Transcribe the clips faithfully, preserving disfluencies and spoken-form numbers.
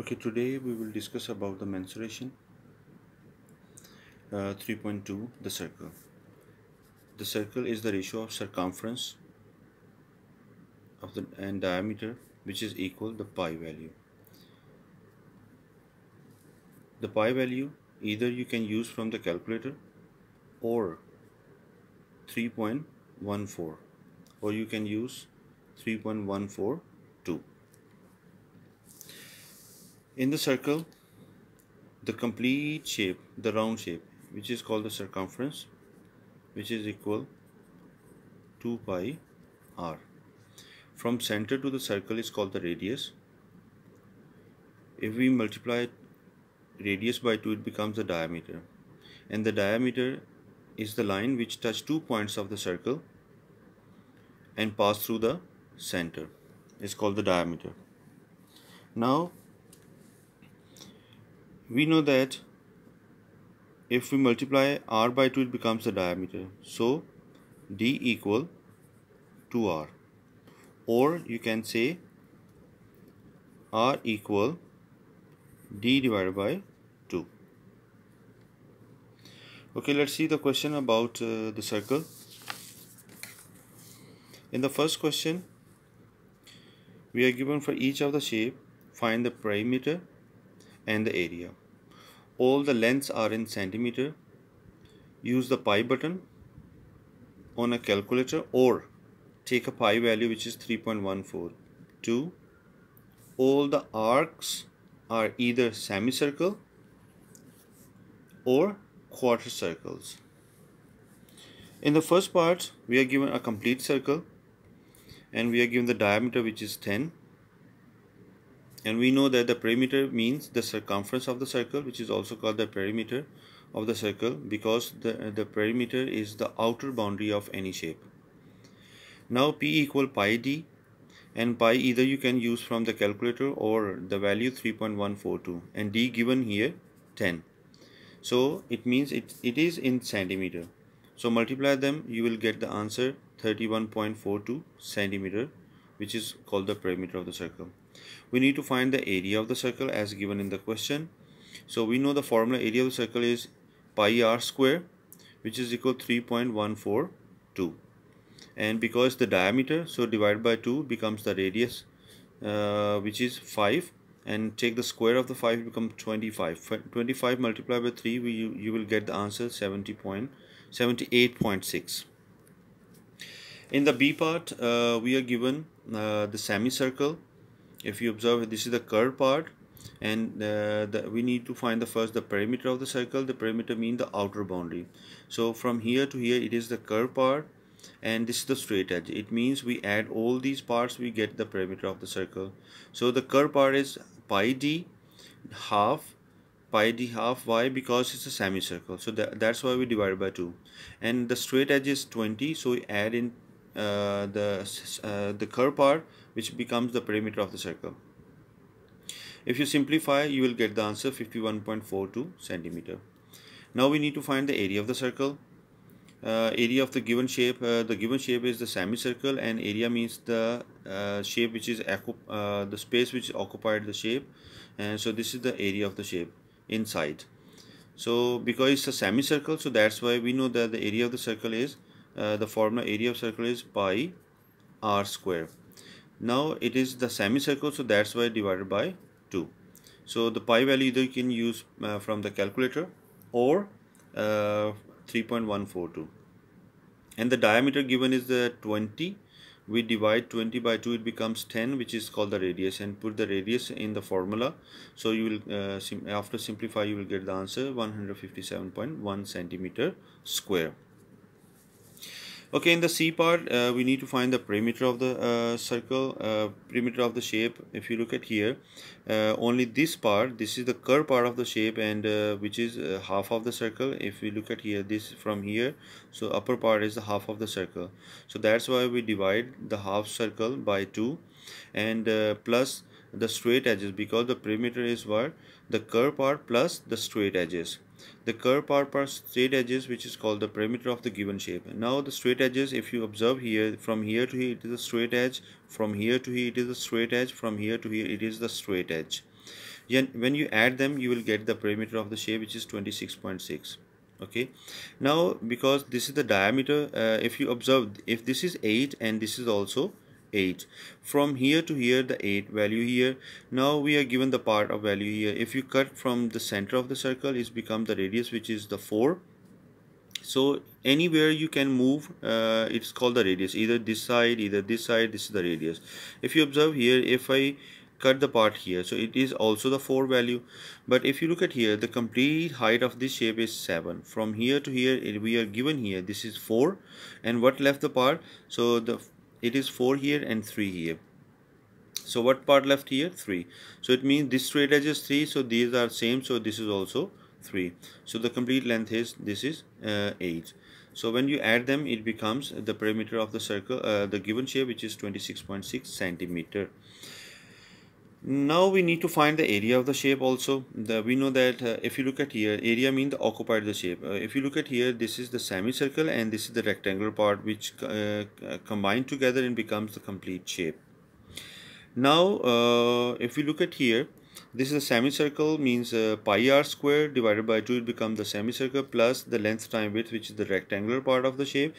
Okay, today we will discuss about the mensuration. Uh, three point two The circle. The circle is the ratio of circumference of the and diameter, which is equal the pi value. The pi value either you can use from the calculator or three point one four, or you can use three point one four two. In the circle, the complete shape, the round shape, which is called the circumference, which is equal to pi r. From center to the circle is called the radius. If we multiply radius by two, it becomes the diameter, and the diameter is the line which touches two points of the circle and pass through the center. It's called the diameter. Now we know that if we multiply r by two, it becomes the diameter. So d equal to r, or you can say r equal d divided by two. Okay, let's see the question about uh, the circle. In the first question, we are given for each of the shape, find the perimeter and the area. All the lengths are in centimeter. Use the pi button on a calculator or take a pi value, which is three point one four two. All the arcs are either semicircle or quarter circles. In the first part, we are given a complete circle and we are given the diameter, which is ten, and we know that the perimeter means the circumference of the circle, which is also called the perimeter of the circle, because the, the perimeter is the outer boundary of any shape. Now P equal pi d, and pi either you can use from the calculator or the value three point one four two, and d given here ten, so it means it, it is in centimeter. So multiply them, you will get the answer thirty-one point four two centimeter, which is called the perimeter of the circle. We need to find the area of the circle as given in the question. So we know the formula area of the circle is pi r square, which is equal to three point one four two. And because the diameter, so divided by two becomes the radius, uh, which is five, and take the square of the five, becomes twenty-five. twenty-five multiplied by three, we, you, you will get the answer seventy point seventy-eight point six. In the B part, uh, we are given uh, the semicircle. If you observe, this is the curved part, and uh, the, we need to find the first the perimeter of the circle. The perimeter means the outer boundary. So from here to here, it is the curved part, and this is the straight edge. It means we add all these parts, we get the perimeter of the circle. So the curved part is pi d half, pi d half. Why? Because it's a semicircle, so that, that's why we divide by two. And the straight edge is twenty, so we add in uh, the uh, the curved part, which becomes the perimeter of the circle. If you simplify, you will get the answer fifty-one point four two centimeter. Now we need to find the area of the circle. Uh, area of the given shape, uh, the given shape is the semicircle, and area means the uh, shape which is uh, the space which occupied the shape, and so this is the area of the shape inside. So because it's a semicircle, so that's why we know that the area of the circle is uh, the formula area of circle is pi r square. Now it is the semicircle, so that's why divided by two. So the pi value either you can use uh, from the calculator or uh, three point one four two, and the diameter given is the twenty. We divide twenty by two, it becomes ten, which is called the radius, and put the radius in the formula. So you will uh, sim after simplify, you will get the answer one hundred fifty-seven point one centimeter square. Okay, in the C part, uh, we need to find the perimeter of the uh, circle, uh, perimeter of the shape. If you look at here, uh, only this part, this is the curved part of the shape, and uh, which is uh, half of the circle. If we look at here, this from here, so upper part is the half of the circle. So that's why we divide the half circle by two, and uh, plus the straight edges, because the perimeter is what? The curved part plus the straight edges. The curved part plus straight edges, which is called the perimeter of the given shape. Now the straight edges, if you observe here, from here to here it is a straight edge, from here to here it is a straight edge, from here to here it is the straight edge. When you add them, you will get the perimeter of the shape, which is twenty-six point six. Okay, now because this is the diameter, uh, if you observe, if this is eight and this is also eight, from here to here the eight value here, now we are given the part of value here. If you cut from the center of the circle, it's become the radius, which is the four. So anywhere you can move, uh, it's called the radius, either this side, either this side, this is the radius. If you observe here, if I cut the part here, so it is also the four value. But if you look at here, the complete height of this shape is seven. From here to here, it, we are given here, this is four, and what left the part? So the it is four here and three here. So what part left here? Three. So it means this straight edge is three, so these are same, so this is also three. So the complete length is, this is uh, eight. So when you add them, it becomes the perimeter of the circle, uh, the given shape, which is twenty-six point six centimeter. Now we need to find the area of the shape also. The, we know that uh, if you look at here, area means the occupied the shape. Uh, if you look at here, this is the semicircle and this is the rectangular part, which uh, combined together and becomes the complete shape. Now uh, if you look at here, this is a semicircle, means uh, pi r square divided by two, it becomes the semicircle plus the length time width, which is the rectangular part of the shape.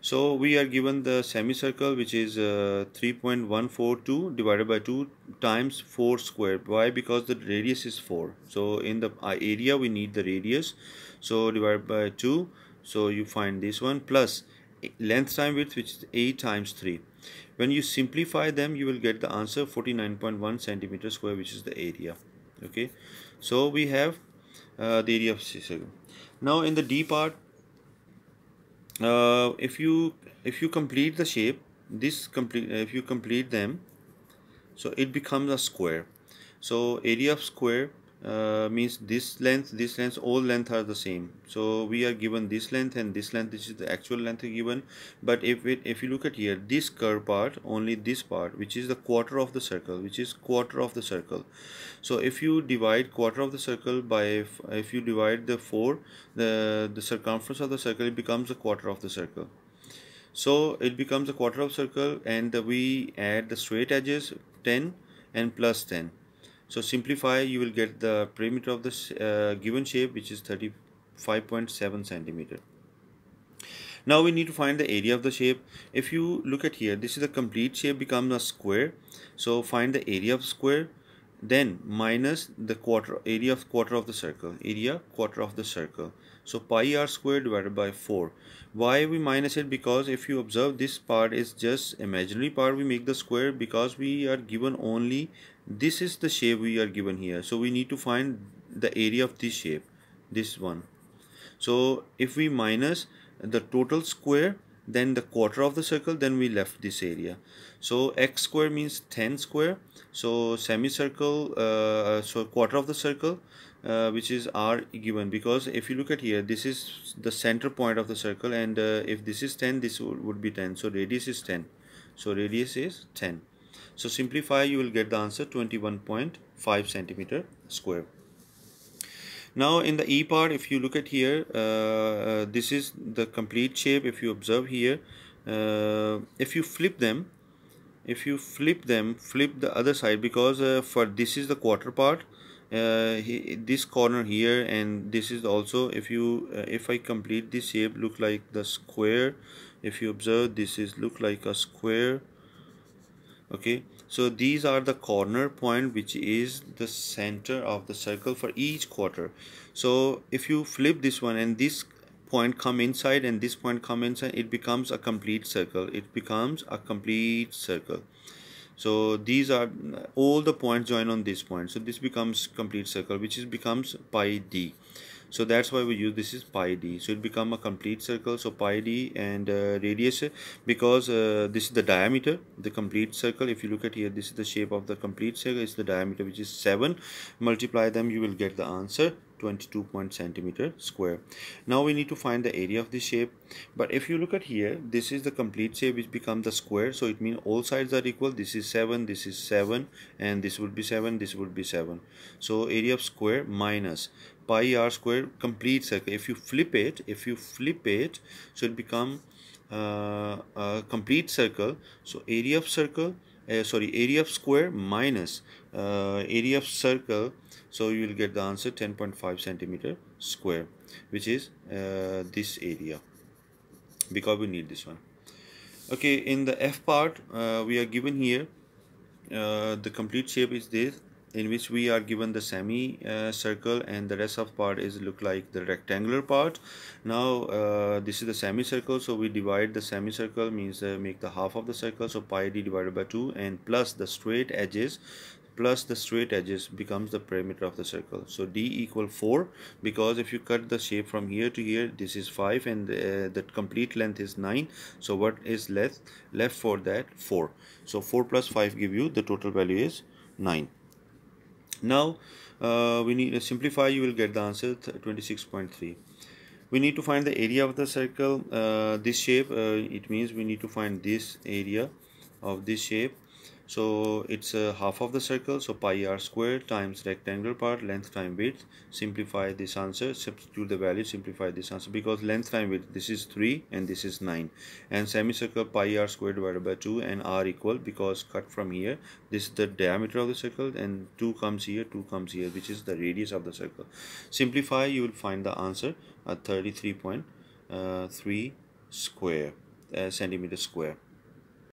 So we are given the semicircle, which is uh, three point one four two divided by two times four square. Why? Because the radius is four. So in the area we need the radius. So divided by two. So you find this one plus length time width, which is eight times three. When you simplify them, you will get the answer forty-nine point one centimeter square, which is the area. Okay. So we have uh, the area of semicircle. Now in the D part, Uh, if you if you complete the shape, this complete if you complete them, so it becomes a square. So area of square uh, means this length, this length, all length are the same. So we are given this length and this length. This is the actual length given. But if it if you look at here, this curve part, only this part, which is the quarter of the circle, which is quarter of the circle. So if you divide quarter of the circle by, if, if you divide the four, the, the circumference of the circle, it becomes a quarter of the circle. So it becomes a quarter of circle, and we add the straight edges ten and plus ten. So simplify, you will get the perimeter of this uh, given shape, which is thirty-five point seven centimeter. Now we need to find the area of the shape. If you look at here, this is the complete shape becomes a square. So find the area of square, then minus the quarter area of quarter of the circle, area quarter of the circle. So pi r square divided by four. Why we minus it? Because if you observe, this part is just imaginary part, we make the square, because we are given only, this is the shape we are given here. So we need to find the area of this shape, this one. So if we minus the total square, then the quarter of the circle, then we left this area. So x square means ten square. So semicircle, uh, so quarter of the circle, uh, which is r given, because if you look at here, this is the center point of the circle, and uh, if this is ten, this would be ten. So radius is ten. So radius is ten. So simplify, you will get the answer twenty-one point five centimeter square. Now in the E part, if you look at here, uh, uh, this is the complete shape. If you observe here, uh, if you flip them, if you flip them, flip the other side, because uh, for this is the quarter part, uh, he, this corner here, and this is also, if you, uh, if I complete this shape, look like the square. If you observe, this is look like a square. Okay, so these are the corner point, which is the center of the circle for each quarter. So if you flip this one, and this point come inside and this point come inside, it becomes a complete circle. It becomes a complete circle. So these are all the points join on this point. So this becomes complete circle, which is becomes pi d. So that's why we use this is pi d. So it become a complete circle. So pi d and uh, radius, because uh, this is the diameter, the complete circle. If you look at here, this is the shape of the complete circle. It's the diameter, which is seven. Multiply them, you will get the answer twenty-two point centimeter square. Now we need to find the area of this shape. But if you look at here, this is the complete shape, which becomes the square. So it means all sides are equal. This is seven, this is seven, and this would be seven, this would be seven. So area of square minus pi r square complete circle. If you flip it, if you flip it, so it become uh, a complete circle. So area of circle uh, sorry area of square minus uh, area of circle, so you will get the answer ten point five centimeter square, which is uh, this area, because we need this one. Okay, in the F part, uh, we are given here uh, the complete shape is this, in which we are given the semi uh, circle, and the rest of part is look like the rectangular part. Now uh, this is the semicircle, so we divide the semicircle, means uh, make the half of the circle, so pi d divided by two, and plus the straight edges plus the straight edges becomes the perimeter of the circle. So d equal four, because if you cut the shape from here to here, this is five, and uh, the complete length is nine, so what is left left for that? Four. So four plus five give you the total value is nine. Now uh, we need to simplify, you will get the answer twenty-six point three. We need to find the area of the circle, uh, this shape, uh, it means we need to find this area of this shape. So it's a half of the circle, so pi r square times rectangular part, length time width. Simplify this answer, substitute the value, simplify this answer, because length time width, this is three and this is nine, and semicircle pi r square divided by two, and r equal, because cut from here, this is the diameter of the circle, and two comes here, two comes here, which is the radius of the circle. Simplify, you will find the answer at thirty-three point three square uh, centimeter square.